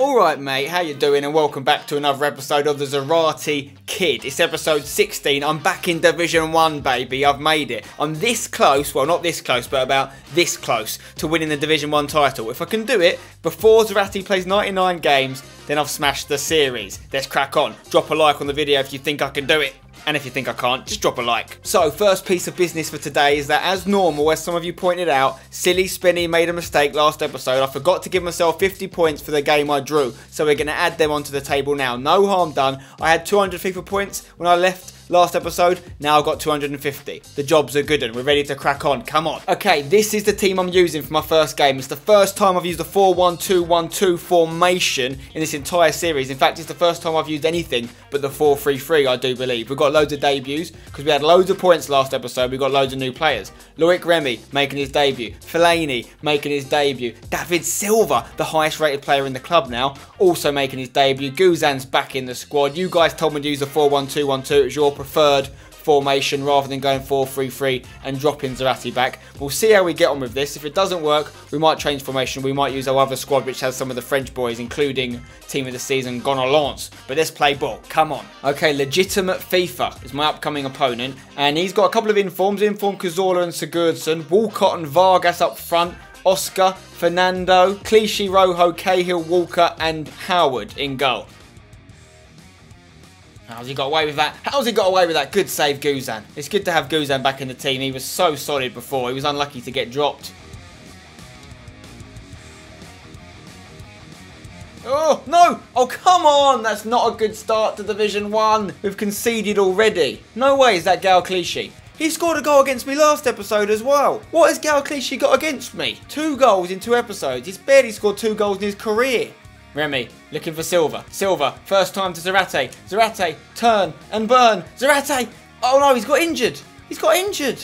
Alright mate, how you doing, and welcome back to another episode of the Zarate Kid. It's episode 16, I'm back in Division 1 baby, I've made it. I'm this close, well not this close, but about this close to winning the Division 1 title. If I can do it before Zarate plays 99 games, then I've smashed the series. Let's crack on, drop a like on the video if you think I can do it. And if you think I can't, just drop a like. So, first piece of business for today is that, as normal, as some of you pointed out, Silly Spinny made a mistake last episode. I forgot to give myself 50 points for the game I drew. So we're going to add them onto the table now. No harm done. I had 200 FIFA points when I left last episode, now I've got 250. The job's a good one. We're ready to crack on. Come on. Okay, this is the team I'm using for my first game. It's the first time I've used the 4-1-2-1-2 formation in this entire series. In fact, it's the first time I've used anything but the 4-3-3, I do believe. We've got loads of debuts because we had loads of points last episode. We've got loads of new players. Loic Remy making his debut. Fellaini making his debut. David Silva, the highest rated player in the club now, also making his debut. Guzan's back in the squad. You guys told me to use the 4-1-2-1-2. It was your preferred formation rather than going 4-3-3 and dropping Zarate back. We'll see how we get on with this. If it doesn't work, we might change formation. We might use our other squad, which has some of the French boys, including team of the season, Gonalons. But let's play ball. Come on. Okay, Legitimate FIFA is my upcoming opponent. And he's got a couple of informs. Inform Cazorla and Sigurdsson. Walcott and Vargas up front. Oscar, Fernando, Clichy, Rojo, Cahill, Walker and Howard in goal. How's he got away with that? How's he got away with that? Good save, Guzan. It's good to have Guzan back in the team. He was so solid before. He was unlucky to get dropped. Oh, no! Oh, come on! That's not a good start to Division 1. We've conceded already. No way is that Gael Clichy. He scored a goal against me last episode as well. What has Gael Clichy got against me? 2 goals in 2 episodes. He's barely scored 2 goals in his career. Remy, looking for Silva. Silva, first time to Zarate. Zarate, turn and burn. Zarate! Oh no, he's got injured. He's got injured.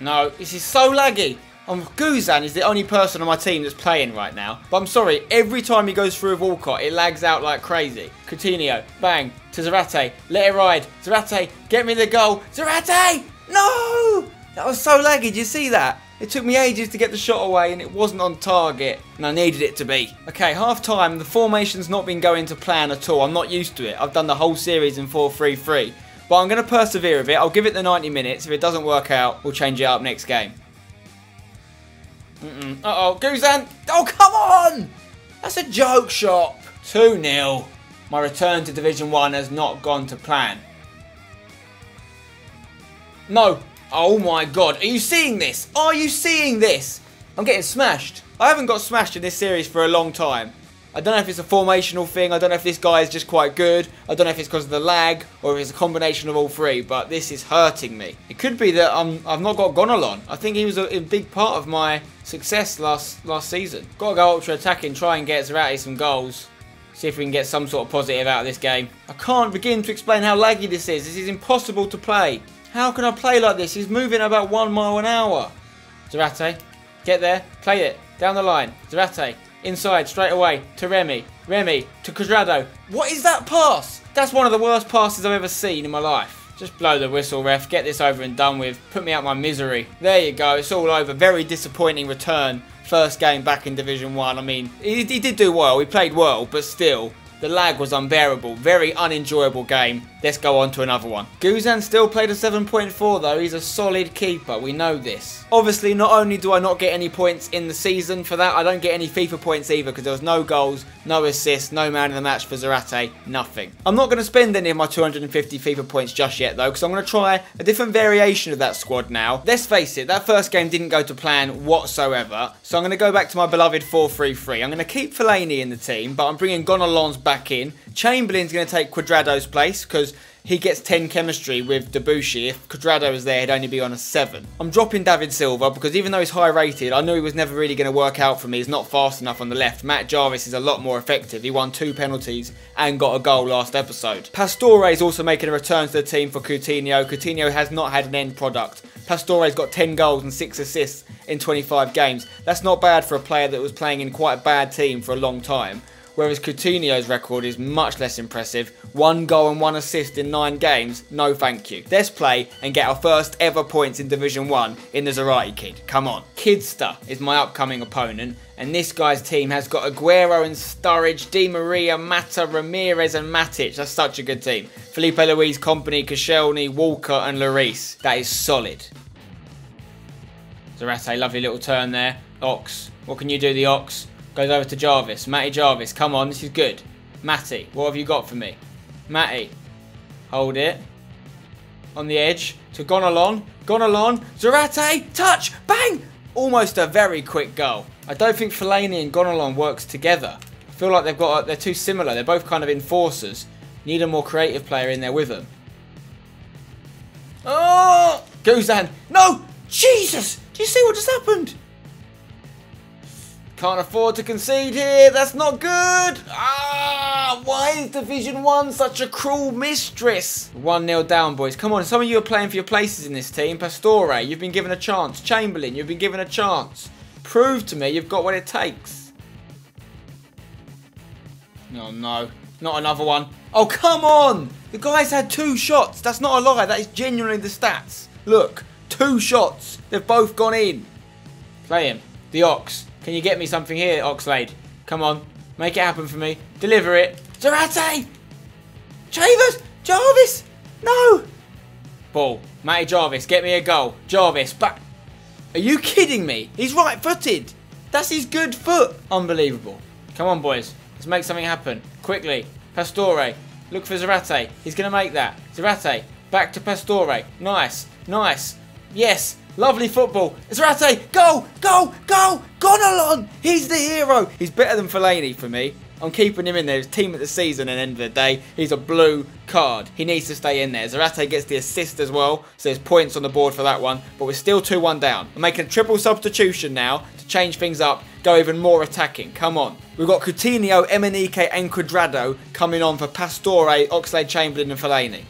No, this is so laggy. Guzan is the only person on my team that's playing right now. But I'm sorry, every time he goes through with Walcott, it lags out like crazy. Coutinho, bang, to Zarate. Let it ride. Zarate, get me the goal. Zarate! No! That was so laggy, did you see that? It took me ages to get the shot away and it wasn't on target, and I needed it to be. Okay, half time, the formation's not been going to plan at all. I'm not used to it. I've done the whole series in 4-3-3. But I'm going to persevere with it. I'll give it the 90 minutes. If it doesn't work out, we'll change it up next game. Uh-oh, Guzan. Oh, come on! That's a joke shot. 2-0. My return to Division 1 has not gone to plan. No. Oh my god, are you seeing this? Are you seeing this? I'm getting smashed. I haven't got smashed in this series for a long time. I don't know if it's a formational thing, I don't know if this guy is just quite good, I don't know if it's because of the lag, or if it's a combination of all three, but this is hurting me. It could be that I've not got Gonalon. I think he was a big part of my success last season. Gotta go ultra attacking, try and get Zarate some goals. See if we can get some sort of positive out of this game. I can't begin to explain how laggy this is. This is impossible to play. How can I play like this? He's moving about 1 mile an hour. Zarate, get there, play it, down the line. Zarate, inside, straight away, to Remy. Remy, to Cuadrado. What is that pass? That's one of the worst passes I've ever seen in my life. Just blow the whistle, ref, get this over and done with. Put me out my misery. There you go, it's all over. Very disappointing return. First game back in Division 1. I mean, he did do well, he played well, but still. The lag was unbearable. Very unenjoyable game. Let's go on to another one. Guzan still played a 7.4 though. He's a solid keeper. We know this. Obviously, not only do I not get any points in the season for that, I don't get any FIFA points either because there was no goals, no assists, no man of the match for Zarate, nothing. I'm not going to spend any of my 250 FIFA points just yet though because I'm going to try a different variation of that squad now. Let's face it, that first game didn't go to plan whatsoever. So I'm going to go back to my beloved 4-3-3. I'm going to keep Fellaini in the team, but I'm bringing Gonalons back in. Chamberlain's going to take Cuadrado's place because he gets 10 chemistry with Debussy. If Cuadrado was there, he'd only be on a 7. I'm dropping David Silva because even though he's high rated, I knew he was never really going to work out for me. He's not fast enough on the left. Matt Jarvis is a lot more effective. He won 2 penalties and got a goal last episode. Pastore is also making a return to the team for Coutinho. Coutinho has not had an end product. Pastore's got 10 goals and 6 assists in 25 games. That's not bad for a player that was playing in quite a bad team for a long time. whereas Coutinho's record is much less impressive. 1 goal and 1 assist in 9 games, no thank you. Let's play and get our first ever points in Division 1 in the Zarate kid. Come on. Kidster is my upcoming opponent, and this guy's team has got Aguero and Sturridge, Di Maria, Mata, Ramirez and Matic. That's such a good team. Felipe Luis, Kompany, Koscielny, Walker and Lloris. That is solid. Zarate, lovely little turn there. Ox, what can you do, the Ox? Goes over to Jarvis. Matty Jarvis, come on, this is good. Matty, what have you got for me? Matty, hold it. On the edge, to Gonalon. Gonalon, Zarate, touch, bang! Almost a very quick goal. I don't think Fellaini and Gonalon works together. I feel like they've got, they're too similar. They're both kind of enforcers. Need a more creative player in there with them. Oh! Guzan, no! Jesus! Do you see what just happened? Can't afford to concede here. That's not good. Ah, why is Division 1 such a cruel mistress? 1-0 down, boys. Come on, some of you are playing for your places in this team. Pastore, you've been given a chance. Chamberlain, you've been given a chance. Prove to me you've got what it takes. Oh, no. Not another one. Oh, come on. The guy's had 2 shots. That's not a lie. That is genuinely the stats. Look, 2 shots. They've both gone in. Play him. The Ox. Can you get me something here, Oxlade? Come on. Make it happen for me. Deliver it. Zarate! Chavez! Jarvis! No! Ball. Matty Jarvis, get me a goal. Jarvis, back. Are you kidding me? He's right-footed. That's his good foot. Unbelievable. Come on, boys. Let's make something happen. Quickly. Pastore. Look for Zarate. He's going to make that. Zarate. Back to Pastore. Nice. Nice. Yes. Lovely football. Zarate, goal, goal, goal. Gonalon, he's the hero. He's better than Fellaini for me. I'm keeping him in there. His team at the season and end of the day. He's a blue card. He needs to stay in there. Zarate gets the assist as well. So there's points on the board for that one. But we're still 2-1 down. I'm making a triple substitution now to change things up. Go even more attacking. Come on. We've got Coutinho, Emenike and Cuadrado coming on for Pastore, Oxlade-Chamberlain and Fellaini.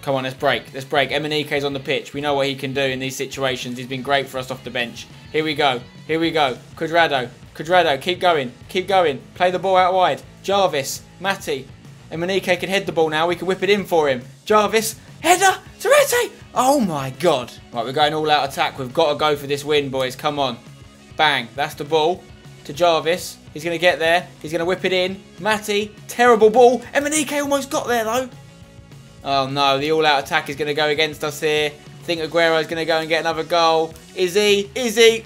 Come on, let's break. Let's break. Emenike's on the pitch. We know what he can do in these situations. He's been great for us off the bench. Here we go. Here we go. Cuadrado. Cuadrado. Keep going. Keep going. Play the ball out wide. Jarvis. Matty. Emenike can head the ball now. We can whip it in for him. Jarvis. Header. Zarate. Oh, my God. Right, we're going all out attack. We've got to go for this win, boys. Come on. Bang. That's the ball to Jarvis. He's going to get there. He's going to whip it in. Matty. Terrible ball. Emenike almost got there, though. Oh no, the all-out attack is going to go against us here. I think Aguero's going to go and get another goal. Is he? Is he?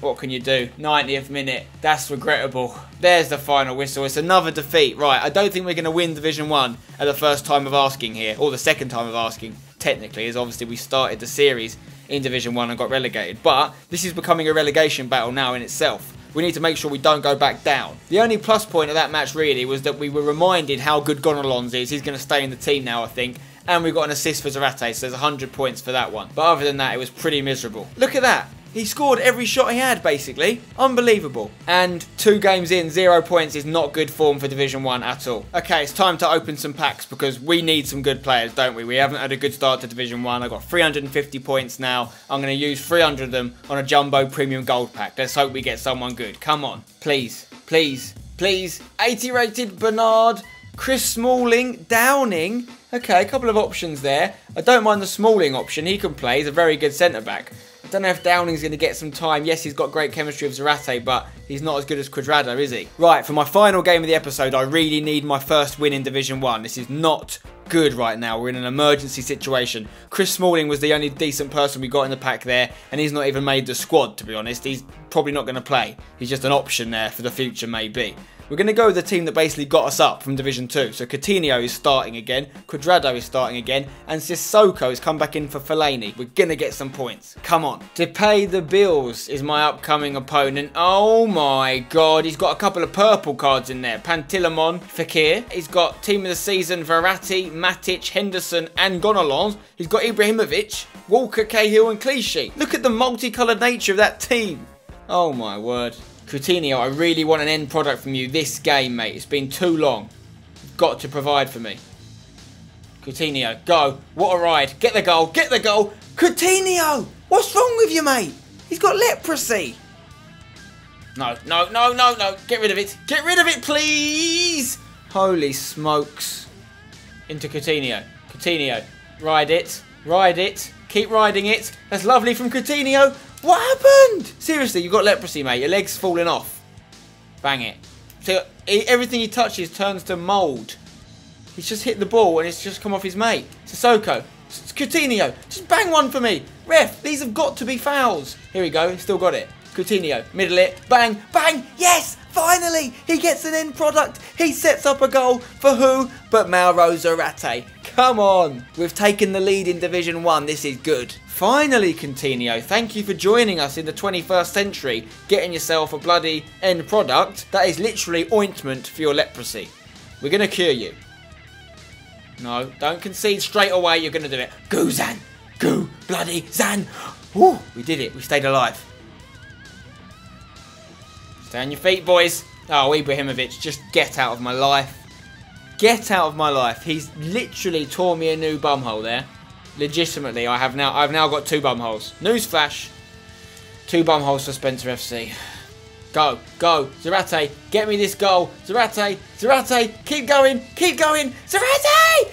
What can you do? 90th minute. That's regrettable. There's the final whistle. It's another defeat. Right, I don't think we're going to win Division 1 at the first time of asking here. Or the second time of asking, technically, as obviously we started the series in Division 1 and got relegated. But this is becoming a relegation battle now in itself. We need to make sure we don't go back down. The only plus point of that match really was that we were reminded how good Gonalons is. He's going to stay in the team now, I think. And we got an assist for Zarate, so there's 100 points for that one. But other than that, it was pretty miserable. Look at that. He scored every shot he had, basically. Unbelievable. And 2 games in, 0 points is not good form for Division 1 at all. Okay, it's time to open some packs because we need some good players, don't we? We haven't had a good start to Division 1. I've got 350 points now. I'm going to use 300 of them on a Jumbo Premium Gold pack. Let's hope we get someone good. Come on. Please. Please. Please. 80 rated Bernard. Chris Smalling. Downing. Okay, a couple of options there. I don't mind the Smalling option. He can play. He's a very good centre-back. I don't know if Downing's going to get some time. Yes, he's got great chemistry with Zarate, but he's not as good as Cuadrado, is he? Right, for my final game of the episode, I really need my first win in Division 1. This is not good right now. We're in an emergency situation. Chris Smalling was the only decent person we got in the pack there, and he's not even made the squad, to be honest. He's probably not going to play. He's just an option there for the future, maybe. We're going to go with the team that basically got us up from Division 2. So Coutinho is starting again, Cuadrado is starting again, and Sissoko has come back in for Fellaini. We're going to get some points. Come on. To pay the bills is my upcoming opponent. Oh my God, he's got a couple of purple cards in there. Pantilimon, Fekir. He's got team of the season, Zarate, Matic, Henderson and Gonalons. He's got Ibrahimovic, Walker, Cahill and Clichy. Look at the multicoloured nature of that team. Oh my word. Coutinho, I really want an end product from you this game, mate. It's been too long. You've got to provide for me. Coutinho, go. What a ride. Get the goal. Get the goal. Coutinho, what's wrong with you, mate? He's got leprosy. No, no, no, no, no. Get rid of it. Get rid of it, please. Holy smokes. Into Coutinho. Coutinho. Ride it. Ride it. Keep riding it. That's lovely from Coutinho. What happened? Seriously, you've got leprosy, mate. Your leg's falling off. Bang it. So everything he touches turns to mould. He's just hit the ball and it's just come off his mate. Sissoko. Coutinho. Just bang one for me. Ref, these have got to be fouls. Here we go. Still got it. Coutinho. Middle it. Bang. Bang. Yes. Finally. He gets an end product. He sets up a goal. For who but Mauro Zarate. Come on. We've taken the lead in Division 1. This is good. Finally, Coutinho, thank you for joining us in the 21st century, getting yourself a bloody end product that is literally ointment for your leprosy. We're going to cure you. No, don't concede straight away, you're going to do it. Guzan! Goo! Bloody Zan! Woo! We did it, we stayed alive. Stay on your feet, boys. Oh, Ibrahimovic, just get out of my life. Get out of my life. He's literally tore me a new bumhole there. Legitimately, I've now got two bumholes. Newsflash. Two bumholes for Spencer FC. Go, go, Zarate, get me this goal. Zarate, Zarate, keep going, Zarate!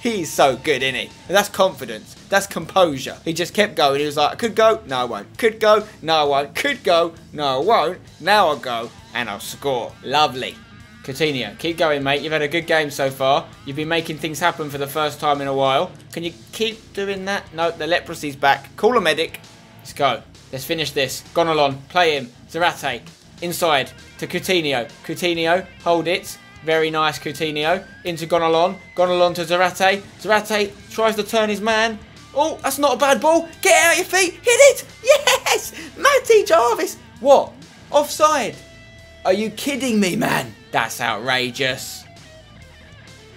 He's so good, isn't he? And that's confidence. That's composure. He just kept going. He was like, I could go, no I won't. Could go, no I won't. Could go, no I won't. Now I'll go and I'll score. Lovely. Coutinho, keep going, mate. You've had a good game so far. You've been making things happen for the first time in a while. Can you keep doing that? No, the leprosy's back. Call a medic. Let's go. Let's finish this. Gonalon, play him. Zarate, inside to Coutinho. Coutinho, hold it. Very nice, Coutinho. Into Gonalon. Gonalon to Zarate. Zarate tries to turn his man. Oh, that's not a bad ball. Get out of your feet. Hit it. Yes. Matt Jarvis. What? Offside. Are you kidding me, man? That's outrageous.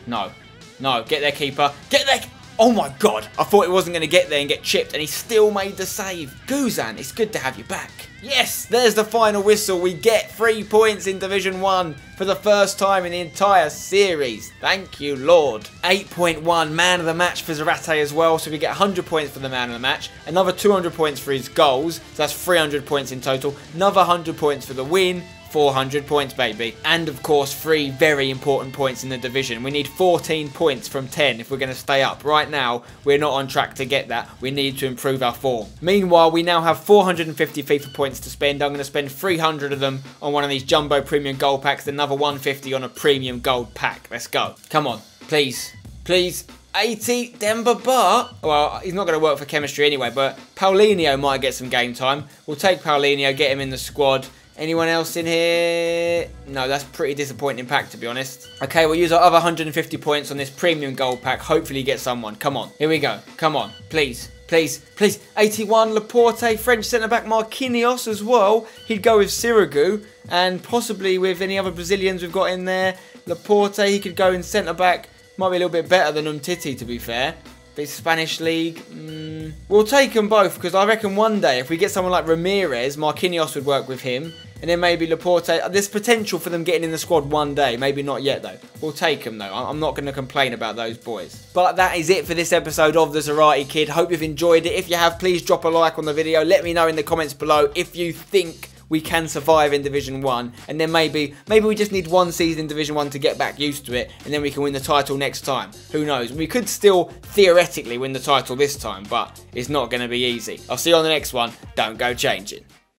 No. No. Get there, keeper. Get there. Oh, my God. I thought he wasn't going to get there and get chipped, and he still made the save. Guzan, it's good to have you back. Yes, there's the final whistle. We get 3 points in Division 1 for the first time in the entire series. Thank you, Lord. 8.1 man of the match for Zarate as well, so we get 100 points for the man of the match, another 200 points for his goals, so that's 300 points in total, another 100 points for the win, 400 points, baby. And, of course, 3 very important points in the division. We need 14 points from 10 if we're going to stay up. Right now, we're not on track to get that. We need to improve our form. Meanwhile, we now have 450 FIFA points to spend. I'm going to spend 300 of them on one of these jumbo premium gold packs, another 150 on a premium gold pack. Let's go. Come on. Please. Please. 80 Demba Ba. Well, he's not going to work for chemistry anyway, but Paulinho might get some game time. We'll take Paulinho, get him in the squad. Anyone else in here? No, that's pretty disappointing pack, to be honest. Okay, we'll use our other 150 points on this premium gold pack. Hopefully get someone. Come on. Here we go. Come on. Please. Please. Please. 81, Laporte, French centre-back Marquinhos as well. He'd go with Sirigu and possibly with any other Brazilians we've got in there. Laporte, he could go in centre-back. Might be a little bit better than Umtiti, to be fair. The Spanish League. We'll take them both because I reckon one day if we get someone like Ramirez, Marquinhos would work with him. And then maybe Laporte. There's potential for them getting in the squad one day. Maybe not yet, though. We'll take them, though. I'm not going to complain about those boys. But that is it for this episode of The Zarate Kid. Hope you've enjoyed it. If you have, please drop a like on the video. Let me know in the comments below if you think we can survive in Division 1. And then maybe we just need one season in Division 1 to get back used to it. And then we can win the title next time. Who knows? We could still theoretically win the title this time. But it's not going to be easy. I'll see you on the next one. Don't go changing.